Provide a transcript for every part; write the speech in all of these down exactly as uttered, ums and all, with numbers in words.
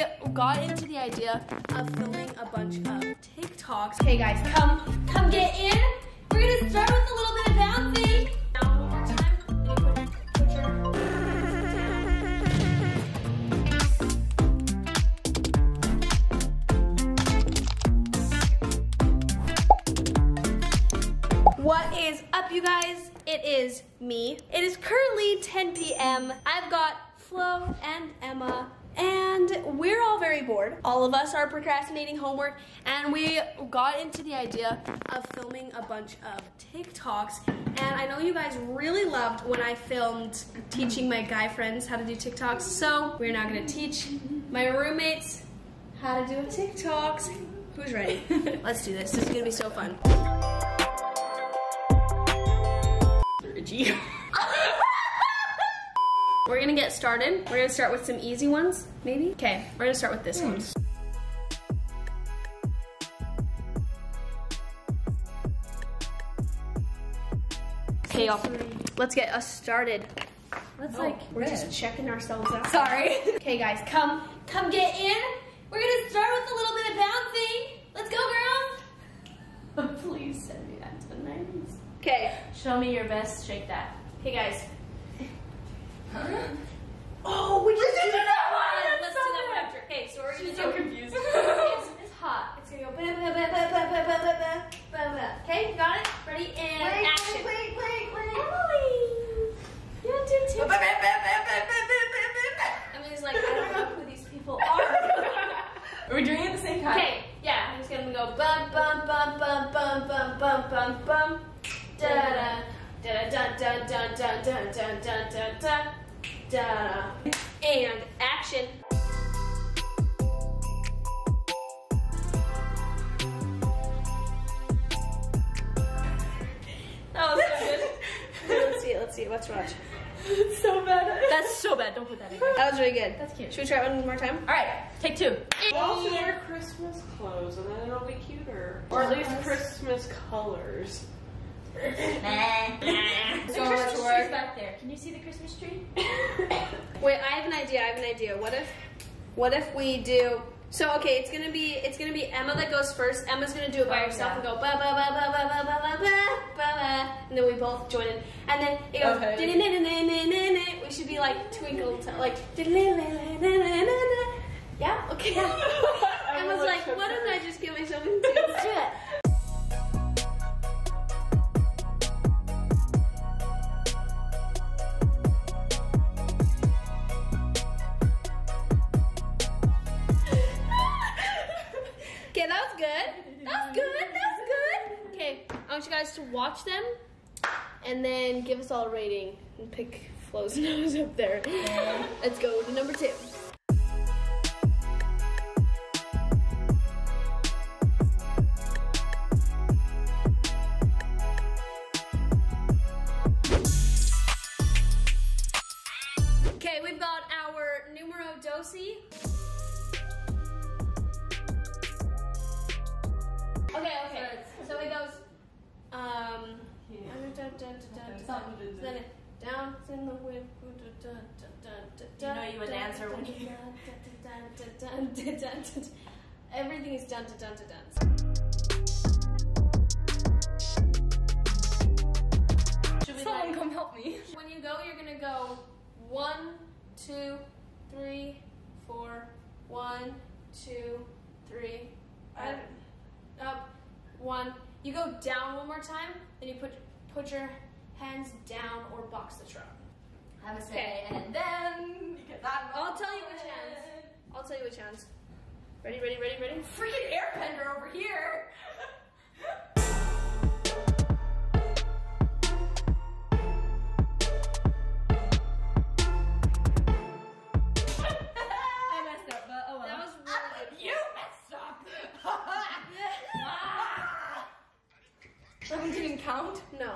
I got into the idea of filming a bunch of TikToks. Okay guys, come come get in. We're gonna start with a little bit of bouncing. Now one more time. Put your... What is up, you guys? It is me. It is currently ten P M I've got Flo and Emma, and we're all very bored. All of us are procrastinating homework, and we got into the idea of filming a bunch of TikToks. And I know you guys really loved when I filmed teaching my guy friends how to do TikToks, so we're now gonna teach my roommates how to do TikToks. Who's ready? Let's do this. This is gonna be so fun. We're gonna get started. We're gonna start with some easy ones, maybe? Okay, we're gonna start with this mm. one. Okay, y'all, let's get us started. Let's oh, like, we're good. Just checking ourselves out. Sorry. Okay guys, come, come get in. We're gonna start with a little bit of bouncing. Let's go, girls. Please send me that to the nineties. Okay, show me your best, shake that. Hey guys. Huh? Oh, we just did that one! Let's do that one after. Okay, so we're gonna do... so confused. It's hot. It's gonna go... Okay, you got it? Ready? And action. Wait, wait, wait, Emily! You don't do too much. Emily's like, I don't know who these people are. Are we doing it at the same time? Okay, yeah. I'm just gonna go bum, bum, bum, bum, bum, bum, bum, bum, bum. Da-da. Da da da da da da da da da da da. And action. That was so good. Let's see it. Let's see it. Let's watch. That's so bad. That's so bad. Don't put that in. That was really good. That's cute. Should we try it one more time? All right. Take two. Y'all should wear Christmas clothes, and then it'll be cuter, or at least Christmas colors. So much work back there. Can you see the Christmas tree? Wait, I have an idea. I have an idea. What if, what if we do? So okay, it's gonna be it's gonna be Emma that goes first. Emma's gonna do it by oh, herself yeah. and go ba ba ba ba ba ba ba ba ba, and then we both join in. And then it goes. Okay. We should be like twinkle, like. Yeah. Okay. Emma's like, why don't I just get myself into it? To watch them and then give us all a rating and pick Flo's nose up there. Yeah. Let's go to number two. Okay, we've got our numero dosi. Okay, okay. So it goes. Um, yeah. dun, dun, dun, dun, dun, dun, dun. Down in the wind. Dun, dun, dun, dun, dun, you know you would answer when you... Everything is dun, dun, dun, dun. Should we Someone come help me. When you go, you're gonna go one, two, three, four, one, two, three, up, up, one. You go down one more time, then you put put your hands down or box the drum. Have a say, okay. And then because I'm I'll tell you which hands. I'll tell you which hands. Ready, ready, ready, ready. Freaking airbender over here. I messed up, but oh well. That was really good. You messed up. That one didn't count? No.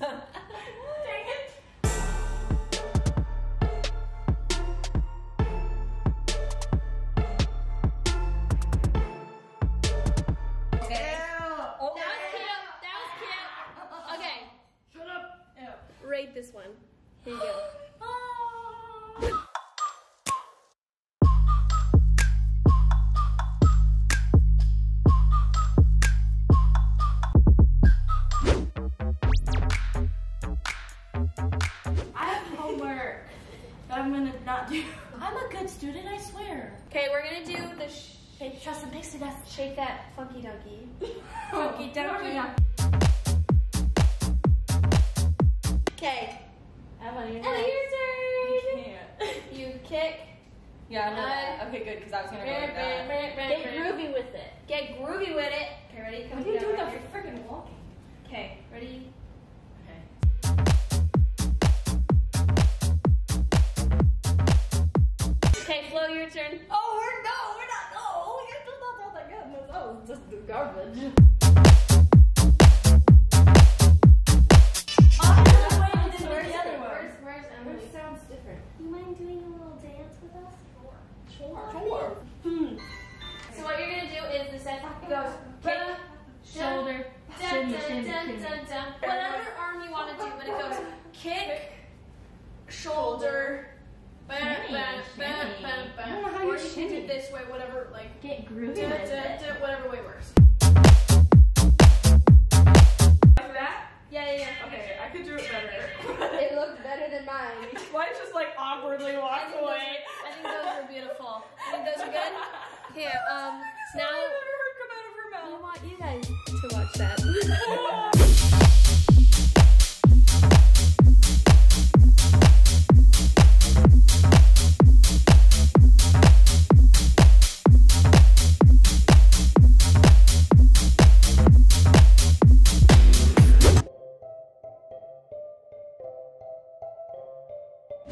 Dang it. student, I swear. Okay, we're gonna do the sh shake, trust and pixie dust. Shake that funky donkey. Funky donkey. Okay. Emily, your turn. You can't. You kick. Yeah, I know that. Okay, good, because I was gonna go like that. Get groovy with it. Get groovy with it. Okay, ready? Come what are you doing right with the freaking walking? Okay, ready? Okay. Okay, Flo, your turn. Oh, we're no, we're not. Oh, you're just not all that good. That was just the garbage. Goes kick, shoulder, shimmy, shimmy, shimmy. Whatever arm you want to do, but it goes kick, shoulder, bam, bam, bam, bam, bam. I don't know how you shimmy. Or you do this way, whatever, like get groovy. Da, da, da, whatever way works. Like that? Yeah, yeah, yeah. Okay, I could do it better. It looked better than mine. Mine's just like awkwardly walked away. I think those are beautiful. I think those are good. Here, um, now. I want you guys to watch that.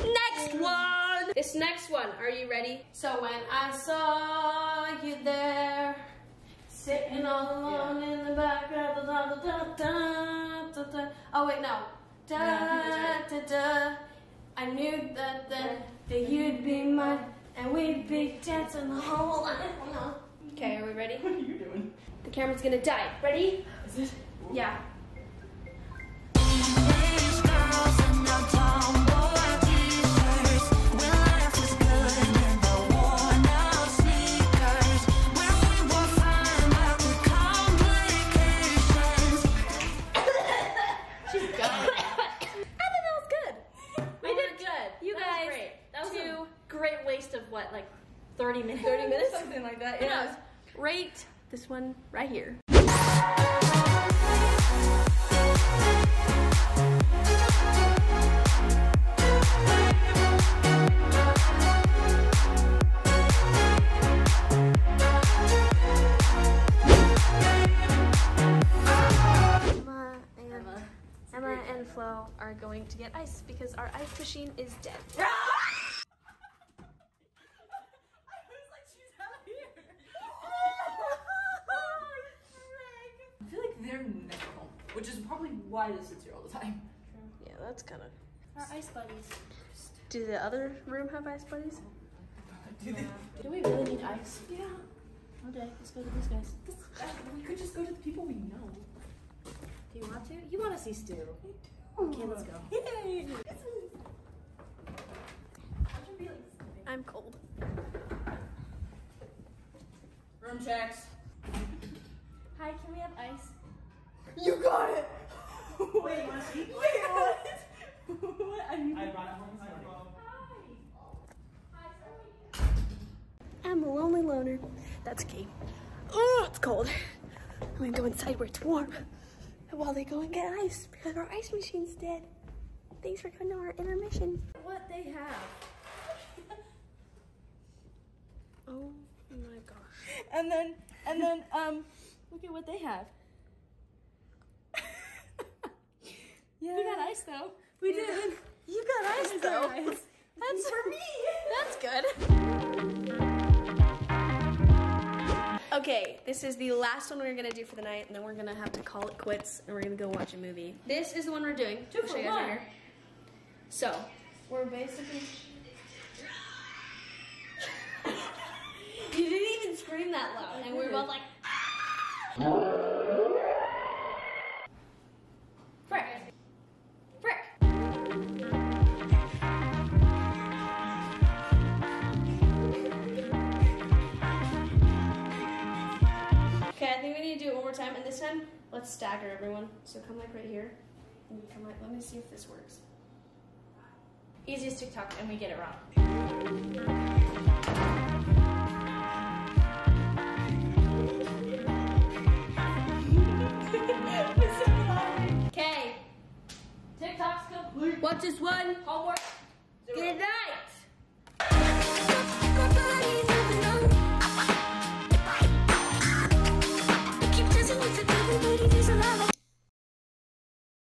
Next one! This next one, are you ready? So when I saw you there, sitting all alone yeah. in the background. Da, da, da, da, da, da. Oh wait, no. Da, yeah, da, da. I knew that that, that you'd be mine, and we'd be dancing the whole night. Okay, are we ready? What are you doing? The camera's gonna die. Ready? Is it? Yeah. What, like thirty minutes? thirty minutes? Something like that, yeah. Who knows? Rate this one right here. Emma, Emma and Flo are going to get ice because our ice machine is dead. Which is probably why this sits here all the time. True. Yeah, that's kind of. Our ice buddies. Do the other room have ice buddies? Do, yeah. Do we really need ice? Yeah. Okay, let's go to these guys. We could just go to the people we know. Do you want to? You want to see Stu? I do. Okay, let's go. Yay! I'm cold. Room checks. Hi, can we have ice? You got it! Wait, wait, what? Wait, what? What are you doing? I'm a lonely loner. That's okay. Oh, it's cold. I'm gonna go inside where it's warm. And while they go and get ice, because our ice machine's dead. Thanks for coming to our intermission. What they have. Oh my gosh. And then, and then, um, look at what they have. Yeah. We got ice though. We did. Yeah. You got ice though. Ice. That's for me. That's good. Okay, this is the last one we're gonna do for the night, and then we're gonna have to call it quits, and we're gonna go watch a movie. This is the one we're doing. Two I'll show you guys right here. So we're basically. You didn't even scream that loud, and we were both like. Ah! Time, and this time let's stagger everyone. So come like right here and you come like, let me see if this works. easy as TikTok, and we get it wrong. What's this one? Homework